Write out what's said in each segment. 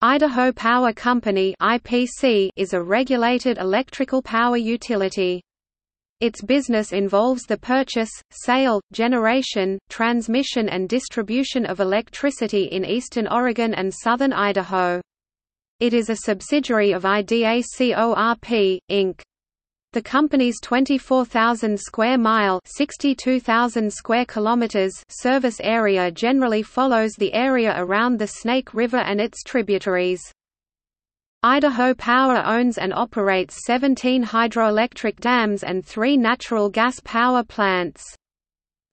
Idaho Power Company (IPC) is a regulated electrical power utility. Its business involves the purchase, sale, generation, transmission and distribution of electricity in eastern Oregon and southern Idaho. It is a subsidiary of IDACORP, Inc. The company's 24,000 square mile (62,000 square kilometers) service area generally follows the area around the Snake River and its tributaries. Idaho Power owns and operates 17 hydroelectric dams and 3 natural gas power plants.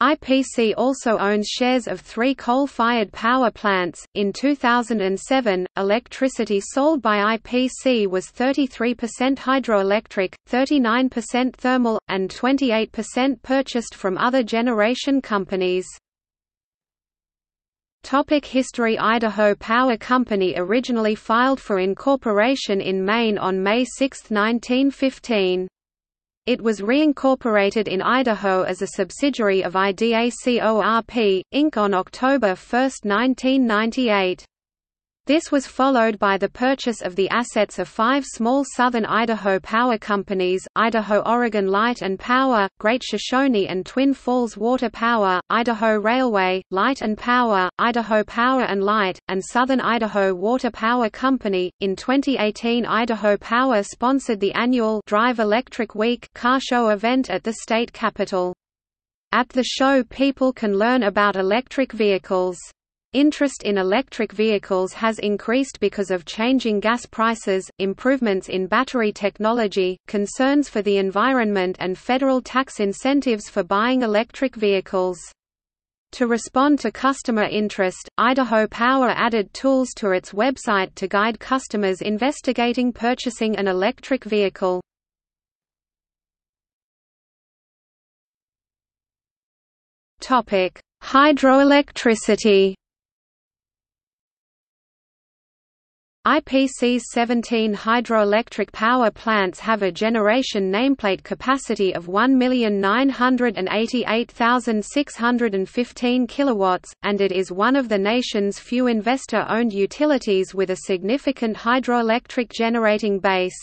IPC also owns shares of 3 coal-fired power plants. In 2007, electricity sold by IPC was 33% hydroelectric, 39% thermal, and 28% purchased from other generation companies. Topic history. Idaho Power Company originally filed for incorporation in Maine on May 6, 1915. It was reincorporated in Idaho as a subsidiary of IDACORP, Inc. on October 1, 1998. This was followed by the purchase of the assets of 5 small southern Idaho power companies, Idaho-Oregon Light and Power, Great Shoshone and Twin Falls Water Power, Idaho Railway, Light and Power, Idaho Power and Light, and Southern Idaho Water Power Company. In 2018, Idaho Power sponsored the annual Drive Electric Week car show event at the state capitol. At the show, people can learn about electric vehicles. Interest in electric vehicles has increased because of changing gas prices, improvements in battery technology, concerns for the environment and federal tax incentives for buying electric vehicles. To respond to customer interest, Idaho Power added tools to its website to guide customers investigating purchasing an electric vehicle. Hydroelectricity. IPC's 17 hydroelectric power plants have a generation nameplate capacity of 1,988,615 kilowatts, and it is one of the nation's few investor-owned utilities with a significant hydroelectric generating base.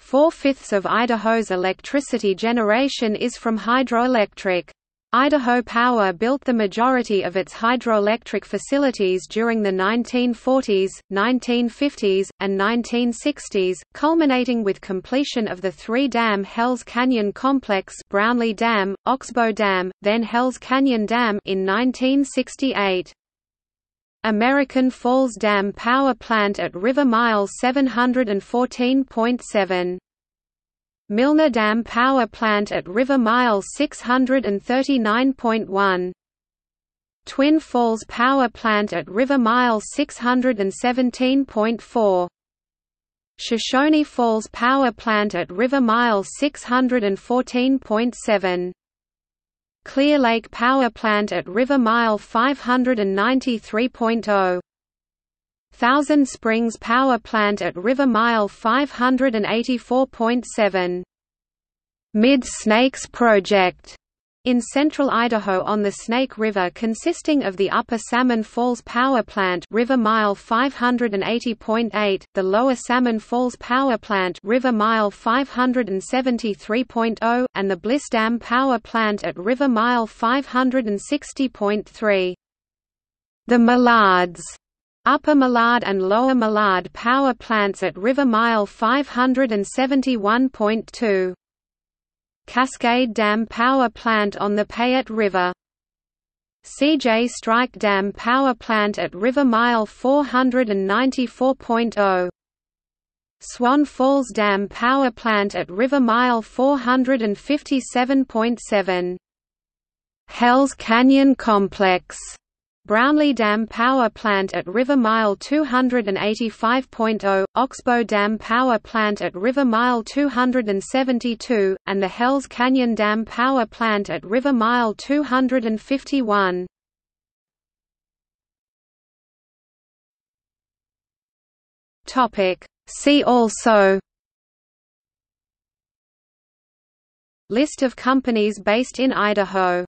4/5 of Idaho's electricity generation is from hydroelectric. Idaho Power built the majority of its hydroelectric facilities during the 1940s, 1950s, and 1960s, culminating with completion of the 3-dam Hells Canyon Complex, Brownlee Dam, Oxbow Dam, then Hells Canyon Dam in 1968. American Falls Dam Power Plant at River Mile 714.7. Milner Dam Power Plant at River Mile 639.1. Twin Falls Power Plant at River Mile 617.4. Shoshone Falls Power Plant at River Mile 614.7. Clear Lake Power Plant at River Mile 593.0. Thousand Springs Power Plant at River Mile 584.7. Mid Snakes Project in central Idaho on the Snake River, consisting of the Upper Salmon Falls Power Plant, River Mile 580.8, the Lower Salmon Falls Power Plant, River Mile 573.0, and the Bliss Dam Power Plant at River Mile 560.3. The Mallards Upper Millard and Lower Millard Power Plants at River Mile 571.2. Cascade Dam Power Plant on the Payette River. C.J. Strike Dam Power Plant at River Mile 494.0. Swan Falls Dam Power Plant at River Mile 457.7. Hells Canyon Complex Brownlee Dam Power Plant at River Mile 285.0, Oxbow Dam Power Plant at River Mile 272, and the Hells Canyon Dam Power Plant at River Mile 251. See also: List of companies based in Idaho.